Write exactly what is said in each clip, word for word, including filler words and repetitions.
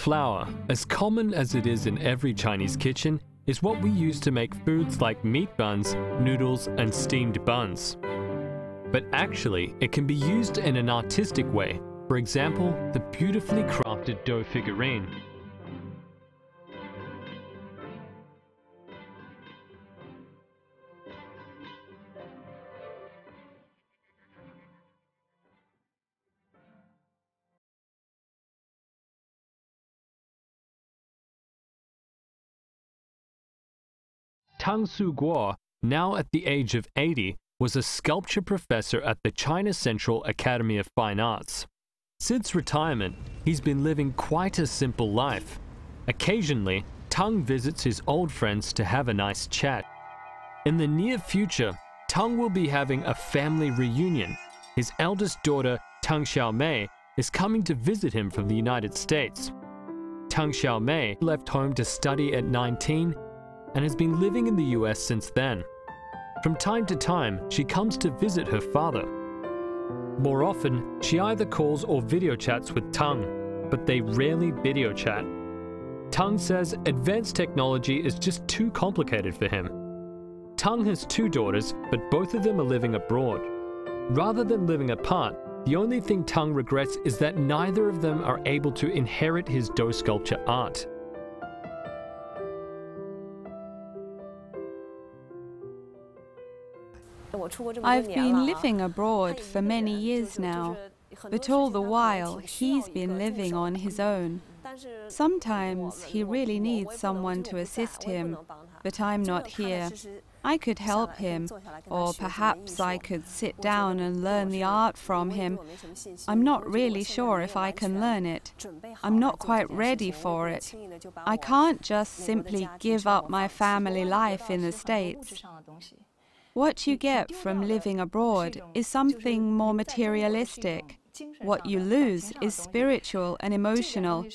Flour, as common as it is in every Chinese kitchen, is what we use to make foods like meat buns, noodles, and steamed buns. But actually, it can be used in an artistic way, for example, the beautifully crafted dough figurine. Tang Su Guo, now at the age of eighty, was a sculpture professor at the China Central Academy of Fine Arts. Since retirement, he's been living quite a simple life. Occasionally, Tang visits his old friends to have a nice chat. In the near future, Tang will be having a family reunion. His eldest daughter, Tang Xiaomei, is coming to visit him from the United States. Tang Xiaomei left home to study at nineteen and has been living in the U S since then. From time to time, she comes to visit her father. More often, she either calls or video chats with Tang, but they rarely video chat. Tang says advanced technology is just too complicated for him. Tang has two daughters, but both of them are living abroad. Rather than living apart, the only thing Tang regrets is that neither of them are able to inherit his dough sculpture art. I've been living abroad for many years now, but all the while he's been living on his own. Sometimes he really needs someone to assist him, but I'm not here. I could help him, or perhaps I could sit down and learn the art from him. I'm not really sure if I can learn it. I'm not quite ready for it. I can't just simply give up my family life in the States. What you get from living abroad is something more materialistic. What you lose is spiritual and emotional,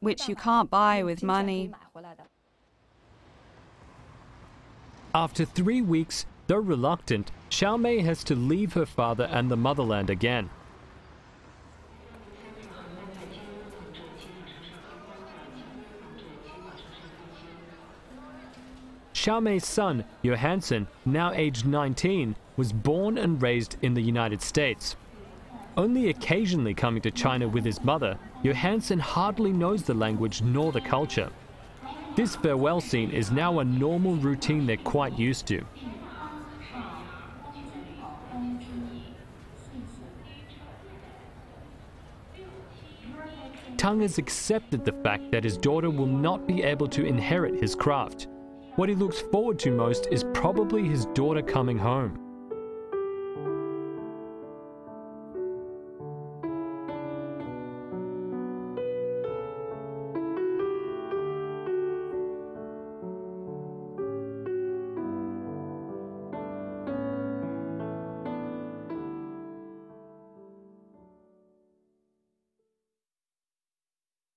which you can't buy with money. After three weeks, though reluctant, Xiaomei has to leave her father and the motherland again. Xiaomei's son, Johansson, now aged nineteen, was born and raised in the United States. Only occasionally coming to China with his mother, Johansson hardly knows the language nor the culture. This farewell scene is now a normal routine they're quite used to. Tang has accepted the fact that his daughter will not be able to inherit his craft. What he looks forward to most is probably his daughter coming home.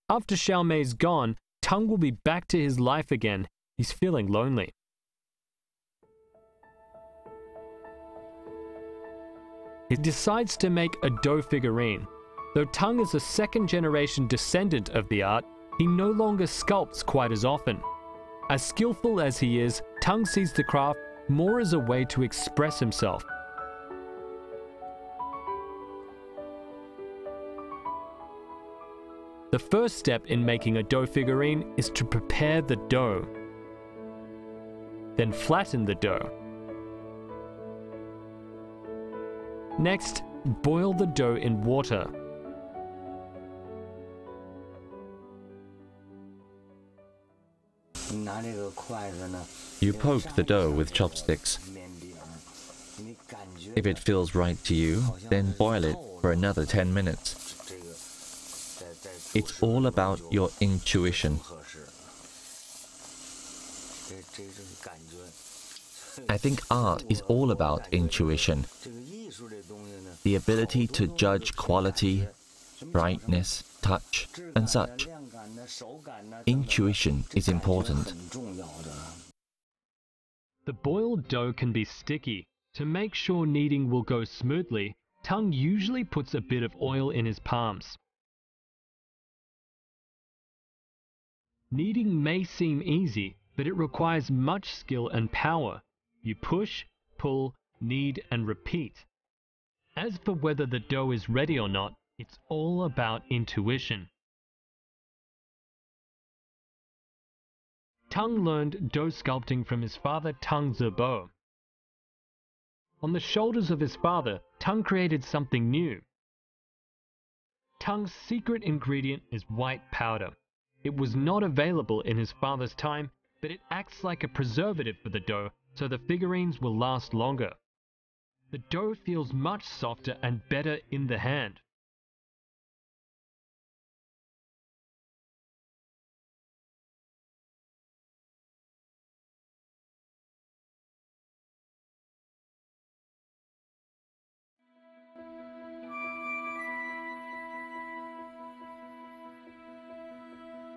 After Xiaomei's gone, Tang will be back to his life again. He's feeling lonely. He decides to make a dough figurine. Though Tang is a second-generation descendant of the art, he no longer sculpts quite as often. As skillful as he is, Tang sees the craft more as a way to express himself. The first step in making a dough figurine is to prepare the dough. Then flatten the dough. Next, boil the dough in water. You poke the dough with chopsticks. If it feels right to you, then boil it for another ten minutes. It's all about your intuition. I think art is all about intuition, the ability to judge quality, brightness, touch, and such. Intuition is important. The boiled dough can be sticky. To make sure kneading will go smoothly, Tang usually puts a bit of oil in his palms. Kneading may seem easy, but it requires much skill and power. You push, pull, knead, and repeat. As for whether the dough is ready or not, it's all about intuition. Tang learned dough sculpting from his father Tang Zibo. On the shoulders of his father, Tang created something new. Tang's secret ingredient is white powder. It was not available in his father's time, but it acts like a preservative for the dough, so the figurines will last longer. The dough feels much softer and better in the hand.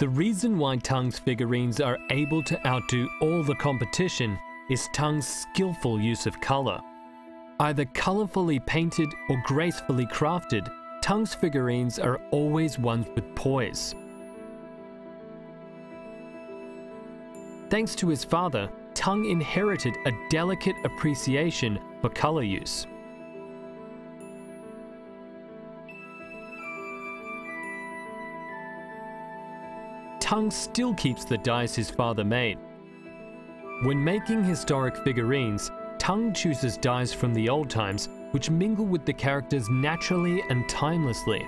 The reason why Tang's figurines are able to outdo all the competition is Tang's skillful use of color. Either colorfully painted or gracefully crafted, Tang's figurines are always ones with poise. Thanks to his father, Tang inherited a delicate appreciation for color use. Tang still keeps the dies his father made. When making historic figurines, Tang chooses dies from the old times, which mingle with the characters naturally and timelessly.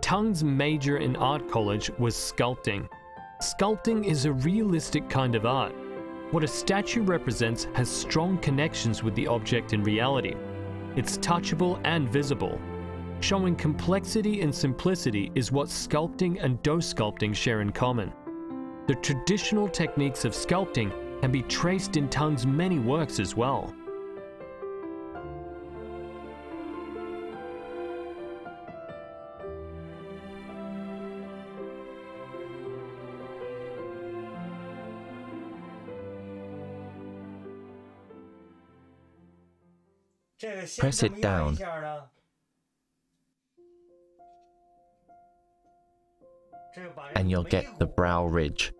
Tang's major in art college was sculpting. Sculpting is a realistic kind of art. What a statue represents has strong connections with the object in reality. It's touchable and visible. Showing complexity and simplicity is what sculpting and dough sculpting share in common. The traditional techniques of sculpting can be traced in Tang's many works as well. Press it down. And you'll get the brow ridge.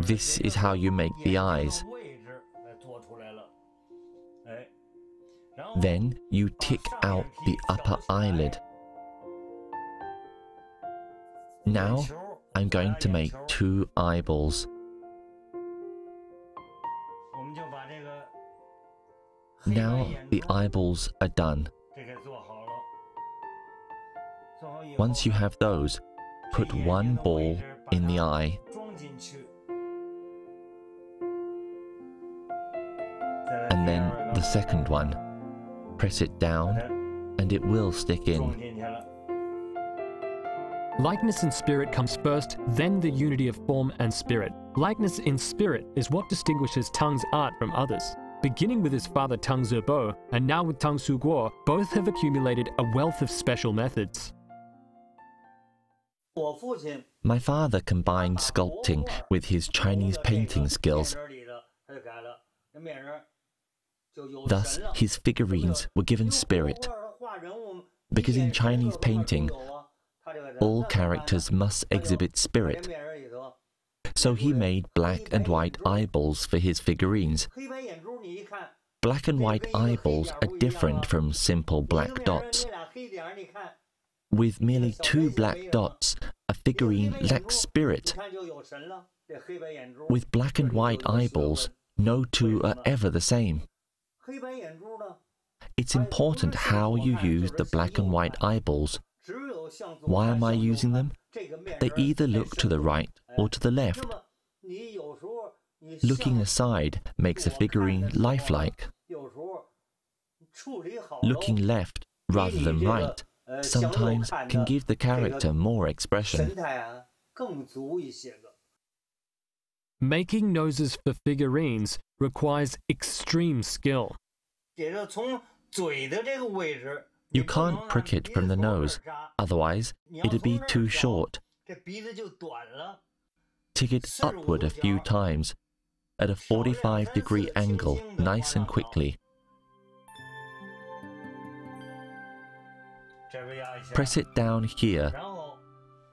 This is how you make the eyes. Then you tick out the upper eyelid. Now I'm going to make two eyeballs. Now the eyeballs are done. Once you have those, put one ball in the eye. And then the second one. Press it down and it will stick in. Likeness in spirit comes first, then the unity of form and spirit. Likeness in spirit is what distinguishes Tang's art from others. Beginning with his father Tang Zibo and now with Tang Su Guo, both have accumulated a wealth of special methods. My father combined sculpting with his Chinese painting skills. Thus, his figurines were given spirit. Because in Chinese painting, all characters must exhibit spirit. So he made black and white eyeballs for his figurines. Black and white eyeballs are different from simple black dots. With merely two black dots, a figurine lacks spirit. With black and white eyeballs, no two are ever the same. It's important how you use the black and white eyeballs. Why am I using them? They either look to the right or to the left. Looking aside makes a figurine lifelike. Looking left rather than right sometimes can give the character more expression. Making noses for figurines requires extreme skill. You can't prick it from the nose, otherwise it'd be too short. Tick it upward a few times, at a forty-five degree angle, nice and quickly. Press it down here,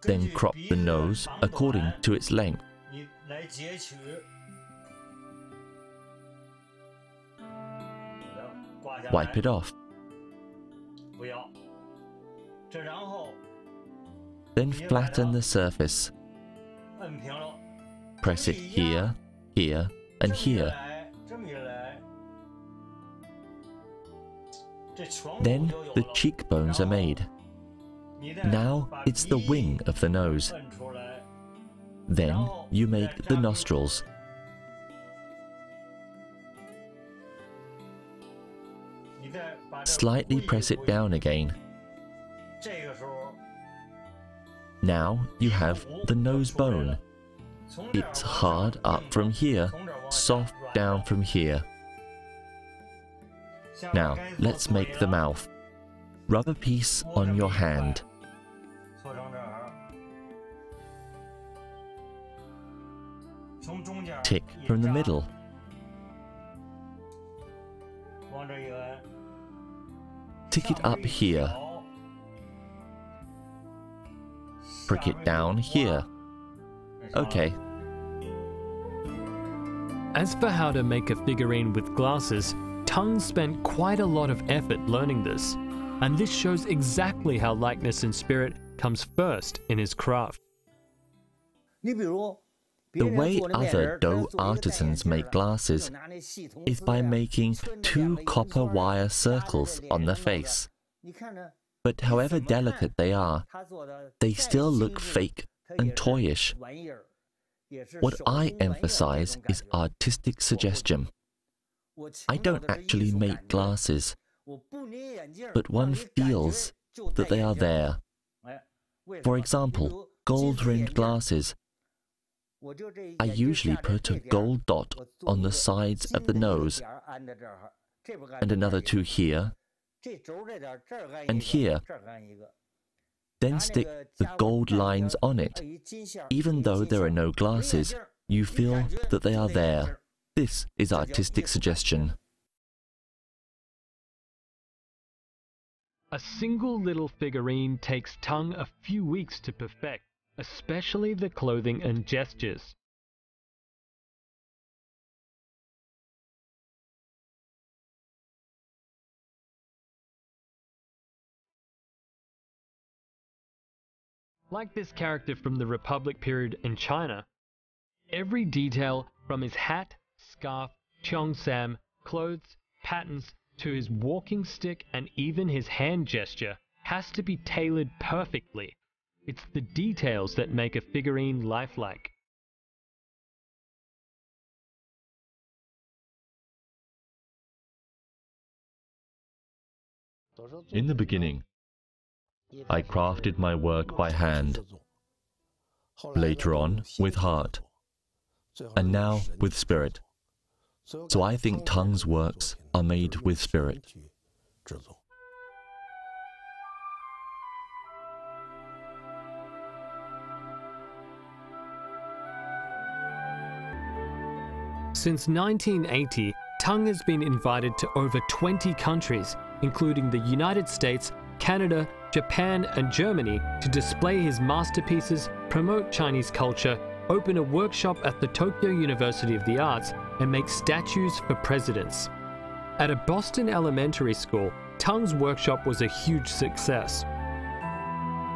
then crop the nose according to its length. Wipe it off. Then flatten the surface. Press it here, here, and here. Then the cheekbones are made. Now it's the wing of the nose. Then you make the nostrils. Slightly press it down again. Now you have the nose bone. It's hard up from here, soft down from here. Now let's make the mouth. Rub a piece on your hand. Tick from the middle. Tick it up here. Prick it down here. Okay. As for how to make a figurine with glasses, Tang spent quite a lot of effort learning this, and this shows exactly how likeness and spirit comes first in his craft. The way other Dou artisans make glasses is by making two copper wire circles on the face. But however delicate they are, they still look fake and toyish. What I emphasize is artistic suggestion. I don't actually make glasses, but one feels that they are there. For example, gold-rimmed glasses. I usually put a gold dot on the sides of the nose, and another two here, and here. Then stick the gold lines on it. Even though there are no glasses, you feel that they are there. This is artistic suggestion. A single little figurine takes Tang a few weeks to perfect, especially the clothing and gestures. Like this character from the Republic period in China, every detail from his hat, scarf, cheongsam, clothes, patterns, to his walking stick and even his hand gesture has to be tailored perfectly. It's the details that make a figurine lifelike. In the beginning, I crafted my work by hand, later on with heart, and now with spirit. So I think Tang's works are made with spirit. Since nineteen eighty, Tang has been invited to over twenty countries, including the United States, Canada, Japan, and Germany, to display his masterpieces, promote Chinese culture, open a workshop at the Tokyo University of the Arts, and make statues for presidents. At a Boston elementary school, Tang's workshop was a huge success.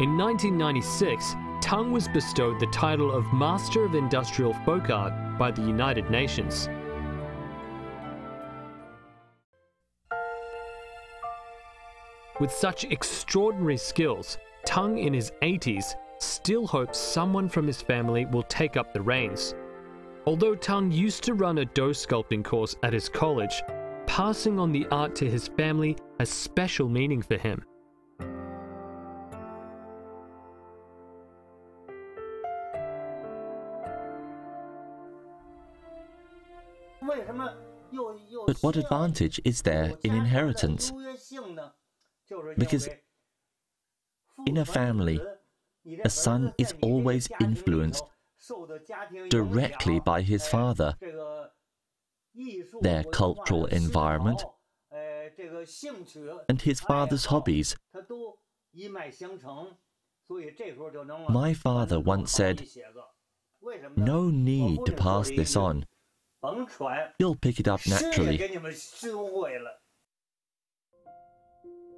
In nineteen ninety-six, Tang was bestowed the title of Master of Industrial Folk Art by the United Nations. With such extraordinary skills, Tang in his eighties still hopes someone from his family will take up the reins. Although Tang used to run a Dou sculpting course at his college, passing on the art to his family has special meaning for him. But what advantage is there in inheritance? Because in a family, a son is always influenced directly by his father their cultural environment, and his father's hobbies. My father once said, "No need to pass this on. You'll pick it up naturally."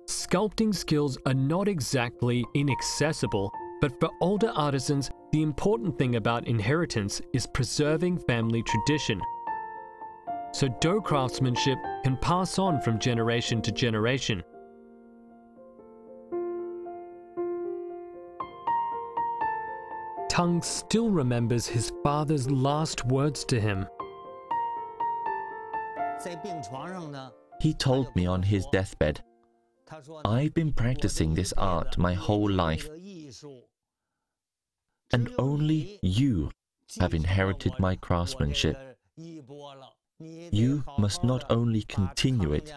Sculpting skills are not exactly inaccessible, but for older artisans, the important thing about inheritance is preserving family tradition. So dough craftsmanship can pass on from generation to generation. Tang still remembers his father's last words to him. He told me on his deathbed, "I've been practicing this art my whole life, and only you have inherited my craftsmanship. You must not only continue it,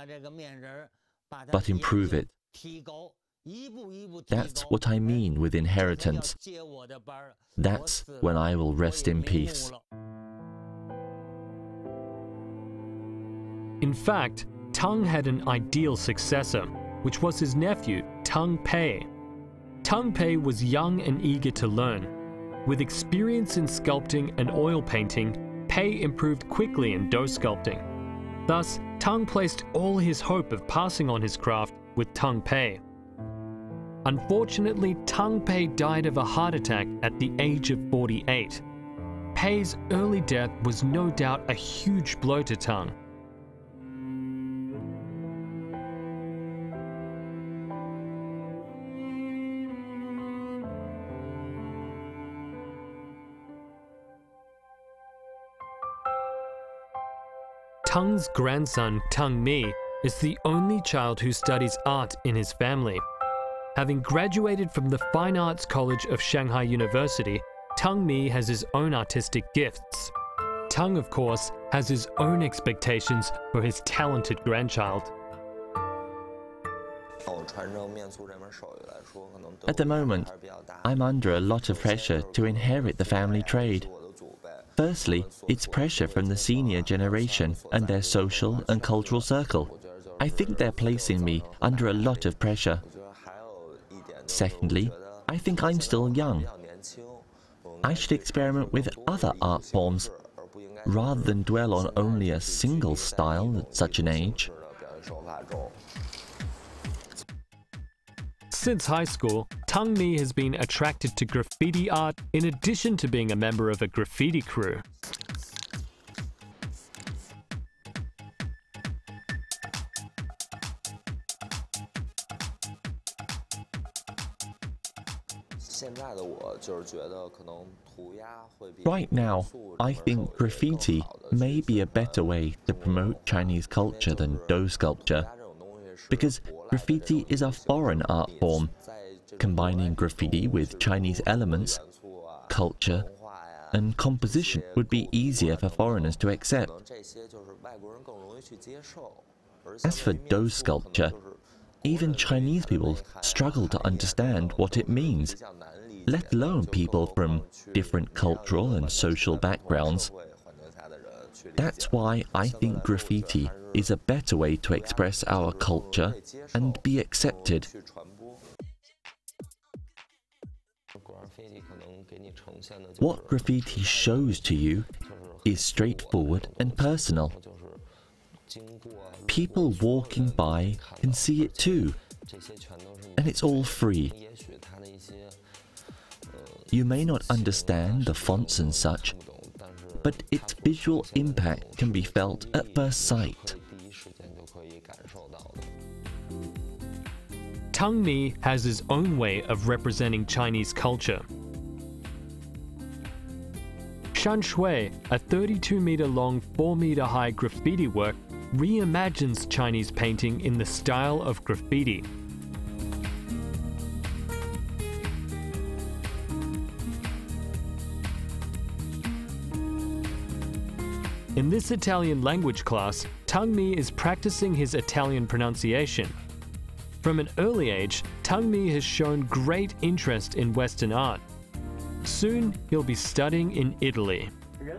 but improve it. That's what I mean with inheritance. That's when I will rest in peace." In fact, Tang had an ideal successor, which was his nephew, Tang Pei. Tang Pei was young and eager to learn. With experience in sculpting and oil painting, Pei improved quickly in dough sculpting. Thus, Tang placed all his hope of passing on his craft with Tang Pei. Unfortunately, Tang Pei died of a heart attack at the age of forty-eight. Pei's early death was no doubt a huge blow to Tang. Tang's grandson, Tang Mi, is the only child who studies art in his family. Having graduated from the Fine Arts College of Shanghai University, Tang Mi has his own artistic gifts. Tang, of course, has his own expectations for his talented grandchild. At the moment, I'm under a lot of pressure to inherit the family trade. Firstly, it's pressure from the senior generation and their social and cultural circle. I think they're placing me under a lot of pressure. Secondly, I think I'm still young. I should experiment with other art forms, rather than dwell on only a single style at such an age. Since high school, Tang Mi has been attracted to graffiti art in addition to being a member of a graffiti crew. Right now, I think graffiti may be a better way to promote Chinese culture than dough sculpture, because graffiti is a foreign art form. Combining graffiti with Chinese elements, culture, and composition would be easier for foreigners to accept. As for dough sculpture, even Chinese people struggle to understand what it means, let alone people from different cultural and social backgrounds. That's why I think graffiti is a better way to express our culture and be accepted. What graffiti shows to you is straightforward and personal. People walking by can see it too, and it's all free. You may not understand the fonts and such, but its visual impact can be felt at first sight. Tang Mi has his own way of representing Chinese culture. Shan Shui, a thirty-two meter long, four meter high graffiti work, reimagines Chinese painting in the style of graffiti. In this Italian language class, Tang Mi is practicing his Italian pronunciation. From an early age, Tang Mi has shown great interest in Western art. Soon, he'll be studying in Italy.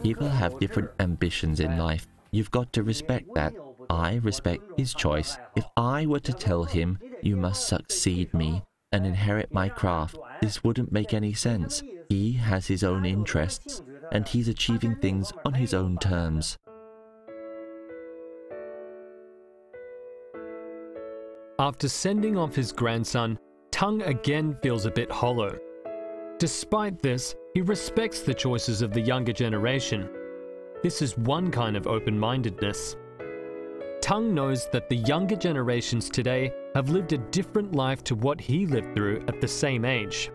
People have different ambitions in life. You've got to respect that. I respect his choice. If I were to tell him, you must succeed me and inherit my craft, this wouldn't make any sense. He has his own interests, and he's achieving things on his own terms. After sending off his grandson, Tang again feels a bit hollow. Despite this, he respects the choices of the younger generation. This is one kind of open-mindedness. Tang knows that the younger generations today have lived a different life to what he lived through at the same age.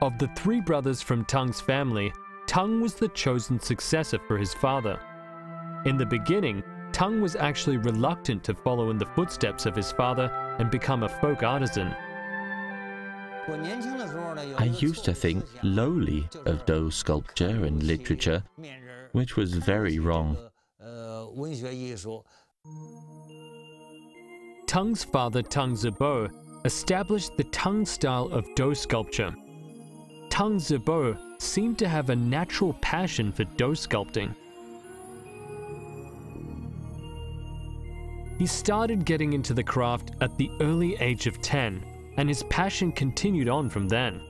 Of the three brothers from Tang's family, Tang was the chosen successor for his father. In the beginning, Tang was actually reluctant to follow in the footsteps of his father and become a folk artisan. I used to think lowly of Dou sculpture and literature, which was very wrong. Tang's father, Tang Zibo, established the Tang style of Dou sculpture. Tang Zibo seemed to have a natural passion for Dou sculpting. He started getting into the craft at the early age of ten. And his passion continued on from then.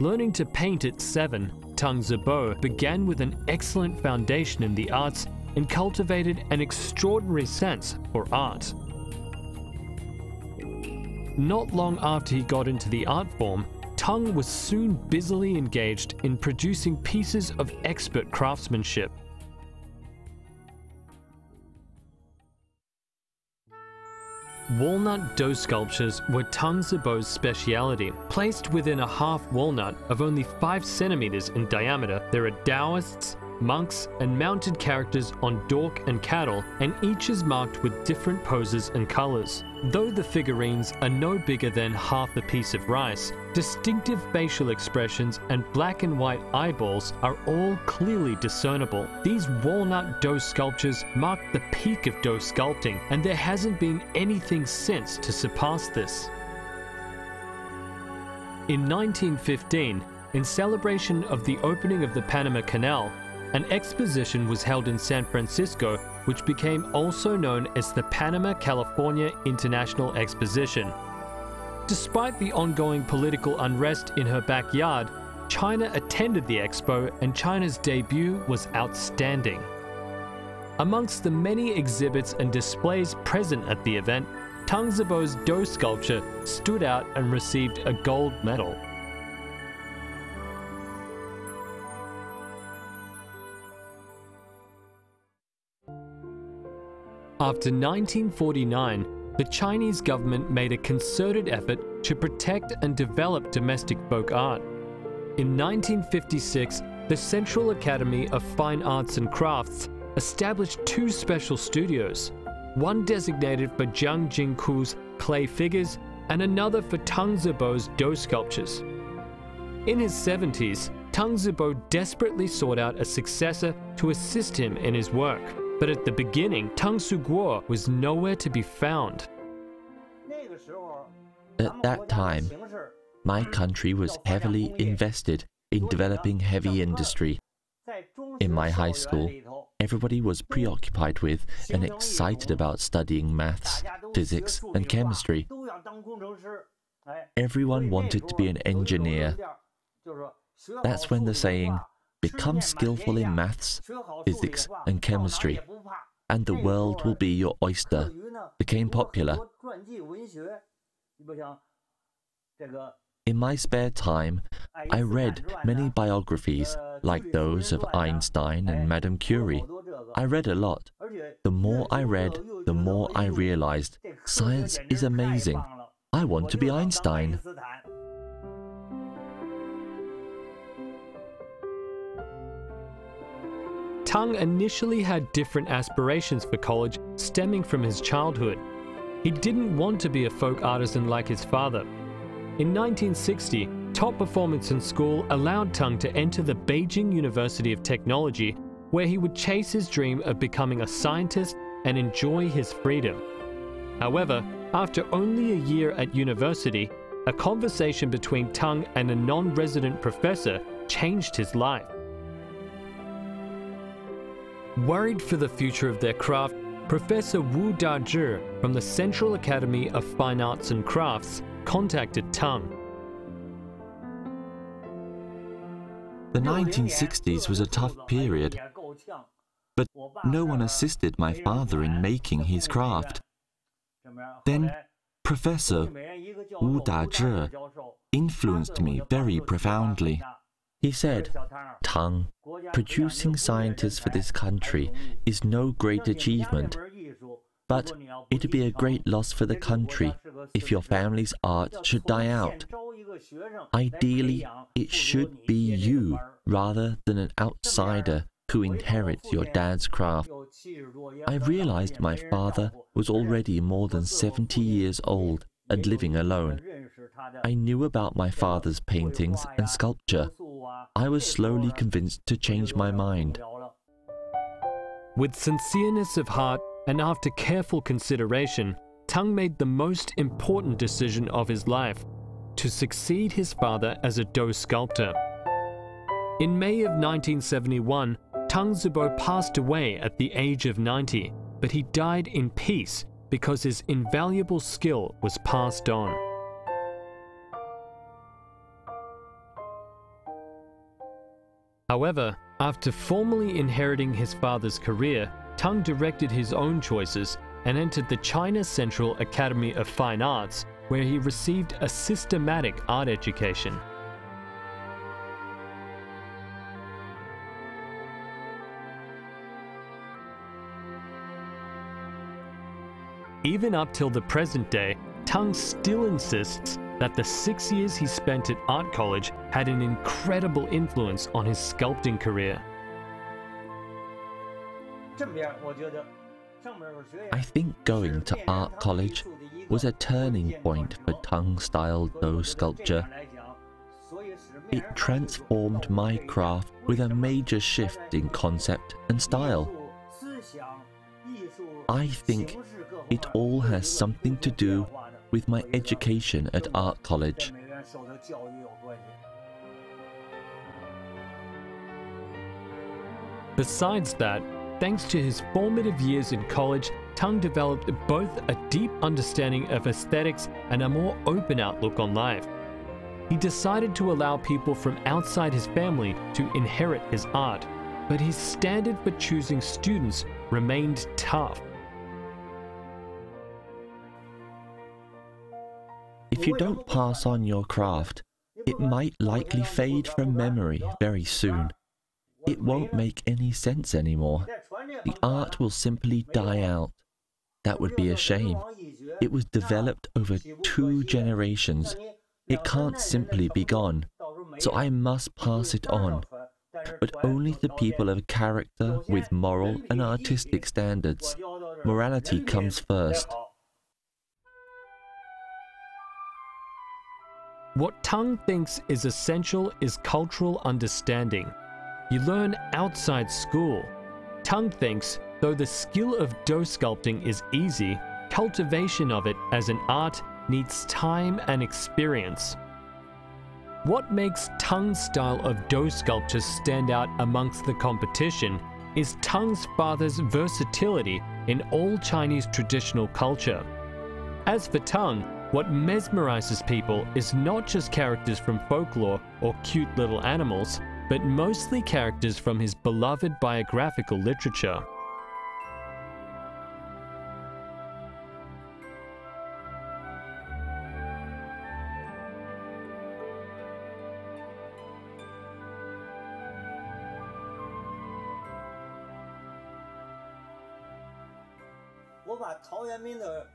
Learning to paint at seven, Tang Zibo began with an excellent foundation in the arts and cultivated an extraordinary sense for art. Not long after he got into the art form, Tang was soon busily engaged in producing pieces of expert craftsmanship. Walnut dough sculptures were Tang Zibo's speciality. Placed within a half walnut of only five centimeters in diameter, there are Taoists, monks, and mounted characters on dork and cattle, and each is marked with different poses and colors. Though the figurines are no bigger than half a piece of rice, distinctive facial expressions and black and white eyeballs are all clearly discernible. These walnut dough sculptures mark the peak of dough sculpting, and there hasn't been anything since to surpass this. In nineteen fifteen, in celebration of the opening of the Panama Canal, an exposition was held in San Francisco, which became also known as the Panama-California International Exposition. Despite the ongoing political unrest in her backyard, China attended the expo, and China's debut was outstanding. Amongst the many exhibits and displays present at the event, Tang Zibo's dough sculpture stood out and received a gold medal. After nineteen forty-nine, the Chinese government made a concerted effort to protect and develop domestic folk art. In nineteen fifty-six, the Central Academy of Fine Arts and Crafts established two special studios, one designated for Jiang Jingku's clay figures and another for Tang Zibo's dough sculptures. In his seventies, Tang Zibo desperately sought out a successor to assist him in his work. But at the beginning, Tang Su Guo was nowhere to be found. At that time, my country was heavily invested in developing heavy industry. In my high school, everybody was preoccupied with and excited about studying maths, physics, and chemistry. Everyone wanted to be an engineer. That's when the saying, "Become skillful in maths, physics, and chemistry, and the world will be your oyster," became popular. In my spare time, I read many biographies like those of Einstein and Madame Curie. I read a lot. The more I read, the more I realized science is amazing. I want to be Einstein. Tang initially had different aspirations for college stemming from his childhood. He didn't want to be a folk artisan like his father. In nineteen sixty, top performance in school allowed Tang to enter the Beijing University of Technology, where he would chase his dream of becoming a scientist and enjoy his freedom. However, after only a year at university, a conversation between Tang and a non-resident professor changed his life. Worried for the future of their craft, Professor Wu Dazhi from the Central Academy of Fine Arts and Crafts contacted Tang. The nineteen sixties was a tough period, but no one assisted my father in making his craft. Then Professor Wu Dazhi influenced me very profoundly. He said, "Tang, producing scientists for this country is no great achievement, but it'd be a great loss for the country if your family's art should die out. Ideally, it should be you rather than an outsider who inherits your dad's craft." I realized my father was already more than seventy years old and living alone. I knew about my father's paintings and sculpture. I was slowly convinced to change my mind. With sincereness of heart and after careful consideration, Tang made the most important decision of his life: to succeed his father as a dough sculptor. In May of nineteen seventy-one, Tang Zibo passed away at the age of ninety, but he died in peace because his invaluable skill was passed on. However, after formally inheriting his father's career, Tang directed his own choices and entered the China Central Academy of Fine Arts, where he received a systematic art education. Even up till the present day, Tang still insists that the six years he spent at art college had an incredible influence on his sculpting career. I think going to art college was a turning point for Tang-style dough sculpture. It transformed my craft with a major shift in concept and style. I think it all has something to do with my education at art college. Besides that, thanks to his formative years in college, Tang developed both a deep understanding of aesthetics and a more open outlook on life. He decided to allow people from outside his family to inherit his art, but his standard for choosing students remained tough. If you don't pass on your craft, it might likely fade from memory very soon. It won't make any sense anymore. The art will simply die out. That would be a shame. It was developed over two generations. It can't simply be gone, so I must pass it on. But only the people of character with moral and artistic standards. Morality comes first. What Tang thinks is essential is cultural understanding. You learn outside school. Tang thinks, though the skill of dough sculpting is easy, cultivation of it as an art needs time and experience. What makes Tang's style of dough sculpture stand out amongst the competition is Tang's father's versatility in all Chinese traditional culture. As for Tang, what mesmerizes people is not just characters from folklore or cute little animals, but mostly characters from his beloved biographical literature.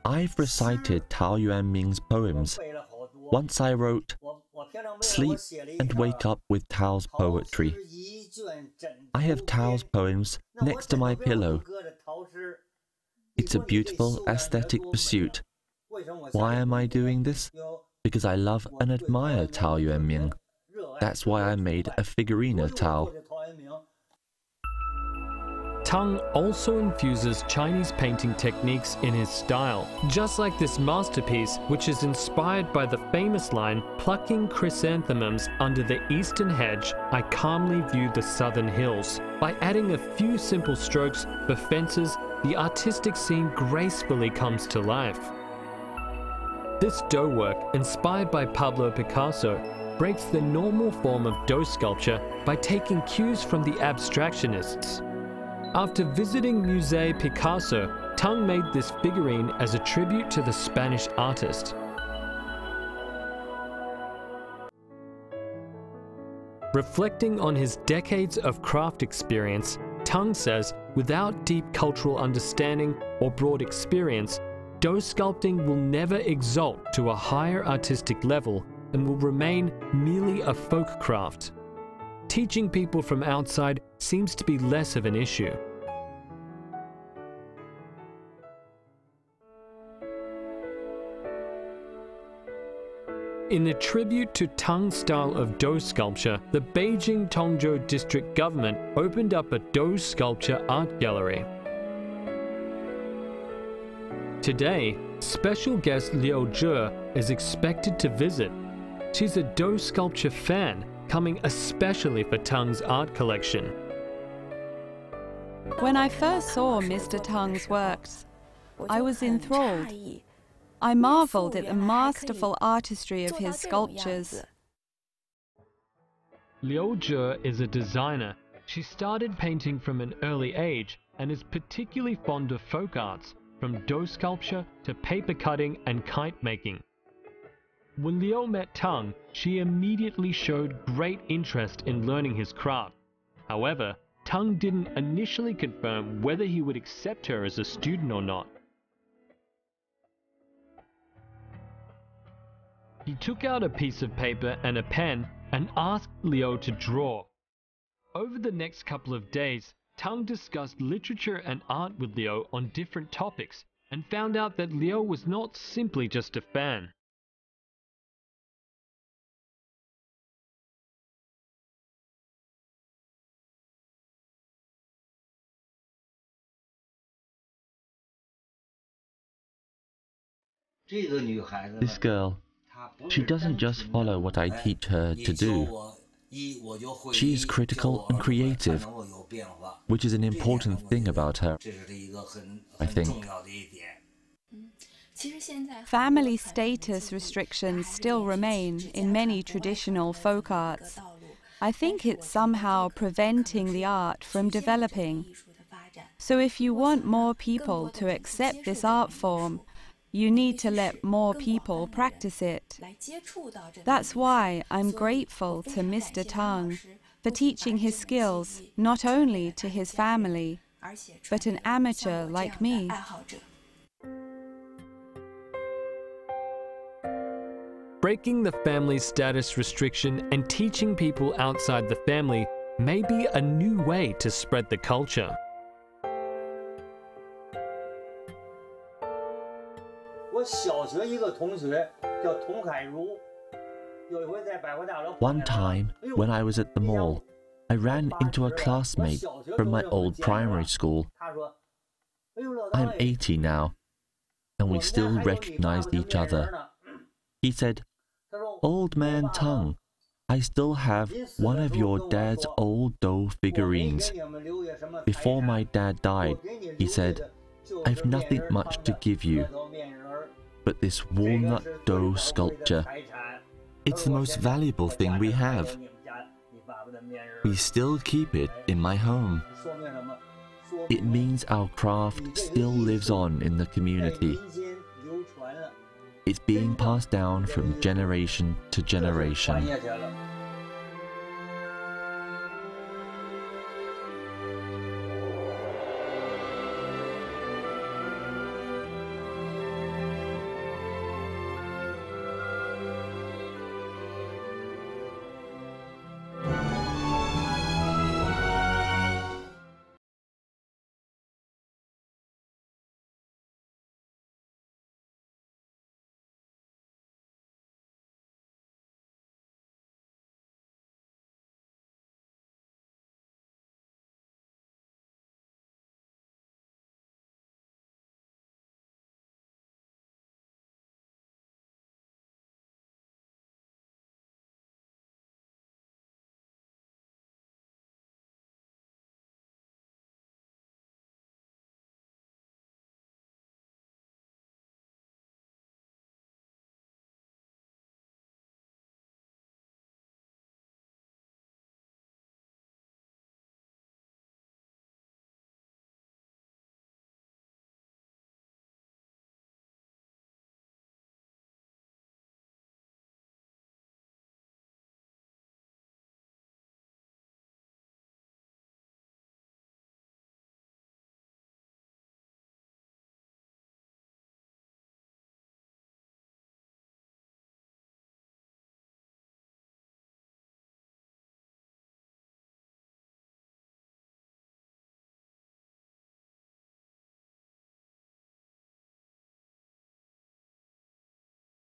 I've recited Tao Yuanming's poems. Once I wrote, "Sleep and wake up with Tao's poetry." I have Tao's poems next to my pillow. It's a beautiful aesthetic pursuit. Why am I doing this? Because I love and admire Tao Yuanming. That's why I made a figurine of Tao. Tang also infuses Chinese painting techniques in his style, just like this masterpiece, which is inspired by the famous line, "Plucking chrysanthemums under the eastern hedge, I calmly view the southern hills." By adding a few simple strokes for fences, the artistic scene gracefully comes to life. This dough work, inspired by Pablo Picasso, breaks the normal form of dough sculpture by taking cues from the abstractionists. After visiting Musée Picasso, Tang made this figurine as a tribute to the Spanish artist. Reflecting on his decades of craft experience, Tang says, "Without deep cultural understanding or broad experience, dough sculpting will never exalt to a higher artistic level and will remain merely a folk craft." Teaching people from outside seems to be less of an issue. In a tribute to Tang's style of dough sculpture, the Beijing Tongzhou District government opened up a dough sculpture art gallery. Today, special guest Liu Zhe is expected to visit. She's a dough sculpture fan, coming especially for Tang's art collection. When I first saw Mister Tang's works, I was enthralled. I marveled at the masterful artistry of his sculptures. Liu Zhe is a designer. She started painting from an early age and is particularly fond of folk arts, from dough sculpture to paper cutting and kite making. When Liu met Tang, she immediately showed great interest in learning his craft. However, Tang didn't initially confirm whether he would accept her as a student or not. He took out a piece of paper and a pen and asked Liu to draw. Over the next couple of days, Tang discussed literature and art with Liu on different topics and found out that Liu was not simply just a fan. This girl, she doesn't just follow what I teach her to do. She is critical and creative, which is an important thing about her, I think. Family status restrictions still remain in many traditional folk arts. I think it's somehow preventing the art from developing. So if you want more people to accept this art form, you need to let more people practice it. That's why I'm grateful to Mister Tang for teaching his skills not only to his family, but an amateur like me. Breaking the family status restriction and teaching people outside the family may be a new way to spread the culture. One time, when I was at the mall, I ran into a classmate from my old primary school. I'm eighty now, and we still recognized each other. He said, "Old man Tang, I still have one of your dad's old dough figurines. Before my dad died," he said, "I've nothing much to give you, but this walnut dough sculpture. It's the most valuable thing we have. We still keep it in my home. It means our craft still lives on in the community. It's being passed down from generation to generation."